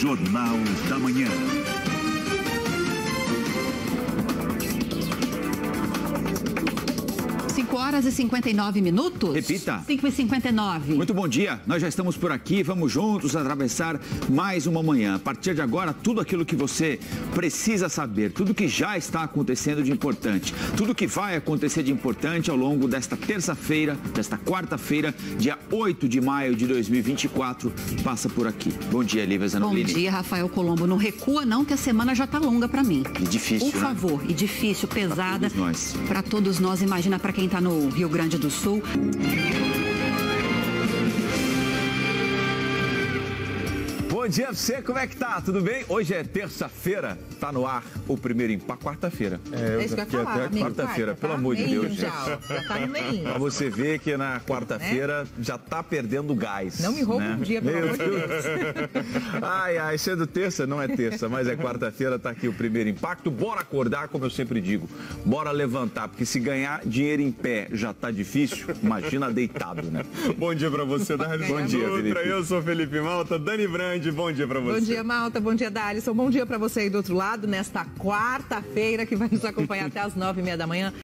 Jornal da Manhã. Horas e 59 minutos. Repita. 5h59. Muito bom dia. Nós já estamos por aqui. Vamos juntos atravessar mais uma manhã. A partir de agora, tudo aquilo que você precisa saber, tudo que já está acontecendo de importante, tudo que vai acontecer de importante ao longo desta terça-feira, desta quarta-feira, dia 8 de maio de 2024, passa por aqui. Bom dia, Lívia Zanolini. Bom dia, Rafael Colombo. Não recua não, que a semana já está longa para mim. E difícil, por favor, e difícil, pesada. Para todos nós. Imagina para quem está no Rio Grande do Sul. Bom dia pra você, como é que tá? Tudo bem? Hoje é terça-feira, tá no ar o primeiro impacto. Quarta-feira. É isso que eu ia falar, até quarta-feira, pelo amor de Deus, gente. Já tá no meio. Pra você ver que na quarta-feira já tá perdendo gás. Não me rouba um dia, pelo amor de Deus. Ai, sendo terça, não é terça, mas é quarta-feira, tá aqui o primeiro impacto. Bora acordar, como eu sempre digo, bora levantar, porque se ganhar dinheiro em pé já tá difícil, imagina deitado, né? Bom dia pra você, Darlisson Dutra. Bom dia, Felipe. Eu sou Felipe Malta, Dani Brandi. Bom dia pra você. Bom dia, Malta. Bom dia, Darlisson. Bom dia pra você aí do outro lado, nesta quarta-feira, que vai nos acompanhar até as 9h30 da manhã.